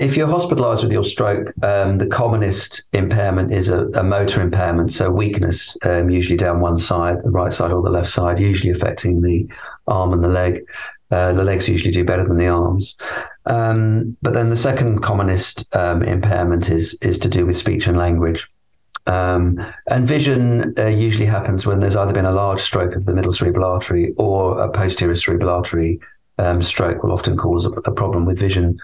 If you're hospitalized with your stroke, the commonest impairment is a motor impairment, so weakness, usually down one side, the right side or the left side, usually affecting the arm and the leg. The legs usually do better than the arms. But then the second commonest impairment is to do with speech and language. And vision usually happens when there's either been a large stroke of the middle cerebral artery or a posterior cerebral artery stroke will often cause a problem with vision.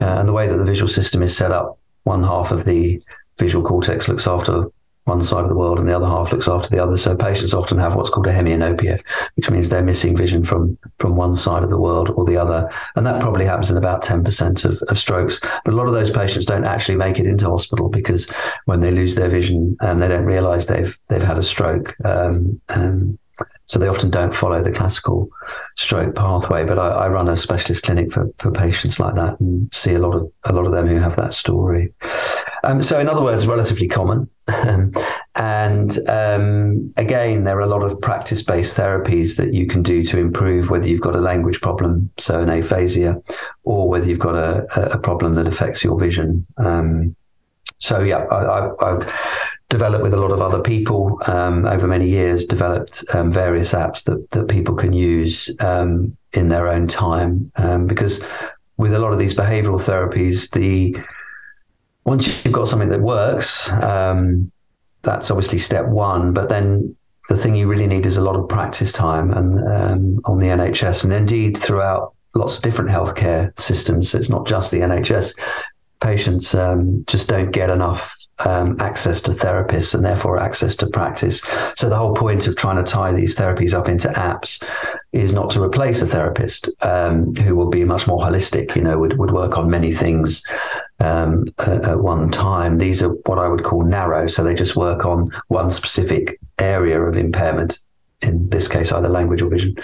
And the way that the visual system is set up, one half of the visual cortex looks after one side of the world and the other half looks after the other. So patients often have what's called a hemianopia, which means they're missing vision from one side of the world or the other. And that probably happens in about 10% of strokes. But a lot of those patients don't actually make it into hospital because when they lose their vision, they don't realize they've had a stroke. So they often don't follow the classical stroke pathway, but I run a specialist clinic for patients like that and see a lot of them who have that story. So in other words, relatively common. And again, there are a lot of practice-based therapies that you can do to improve whether you've got a language problem, so an aphasia, or whether you've got a problem that affects your vision. So yeah, I've developed with a lot of other people over many years, developed various apps that people can use in their own time. Because with a lot of these behavioral therapies, once you've got something that works, that's obviously step one, but then the thing you really need is a lot of practice time and on the NHS and indeed throughout lots of different healthcare systems. It's not just the NHS. Patients just don't get enough access to therapists and therefore access to practice. So the whole point of trying to tie these therapies up into apps is not to replace a therapist who will be much more holistic, would work on many things at one time. These are what I would call narrow. So they just work on one specific area of impairment, in this case, either language or vision.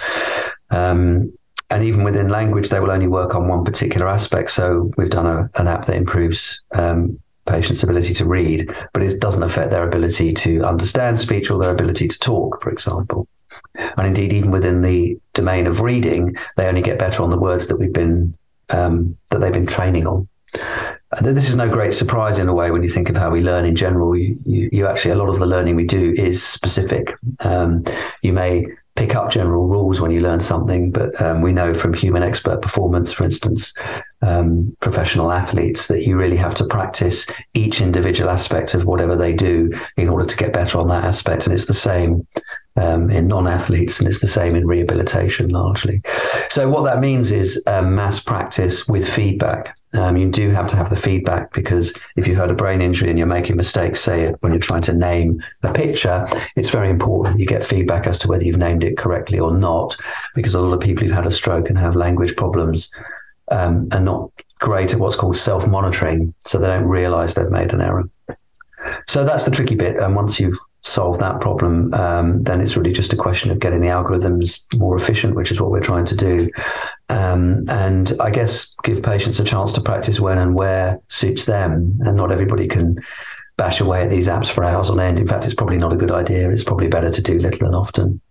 And even within language, they will only work on one particular aspect. So we've done an app that improves patient's ability to read, but it doesn't affect their ability to understand speech or their ability to talk, for example. And indeed, even within the domain of reading, they only get better on the words that they've been training on. This is no great surprise in a way when you think of how we learn in general. You actually, a lot of the learning we do is specific. You may pick up general rules when you learn something, but we know from human expert performance, for instance, professional athletes, that you really have to practice each individual aspect of whatever they do in order to get better on that aspect. And it's the same in non-athletes, and it's the same in rehabilitation largely. So what that means is mass practice with feedback. You do have to have the feedback, because if you've had a brain injury and you're making mistakes, say when you're trying to name a picture, it's very important you get feedback as to whether you've named it correctly or not, because a lot of people who've had a stroke and have language problems are not great at what's called self-monitoring, so they don't realize they've made an error. So that's the tricky bit. And once you've solved that problem, then it's really just a question of getting the algorithms more efficient, which is what we're trying to do. And I guess give patients a chance to practice when and where suits them. And not everybody can bash away at these apps for hours on end. In fact, it's probably not a good idea. It's probably better to do little and often.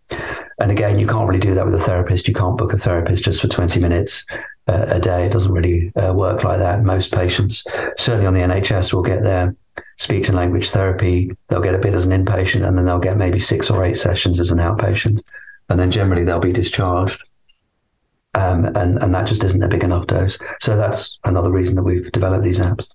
And again, you can't really do that with a therapist. You can't book a therapist just for 20 minutes a day. It doesn't really work like that. Most patients, certainly on the NHS, will get their speech and language therapy. They'll get a bit as an inpatient, and then they'll get maybe 6 or 8 sessions as an outpatient. And then generally they'll be discharged. And that just isn't a big enough dose. So that's another reason that we've developed these apps.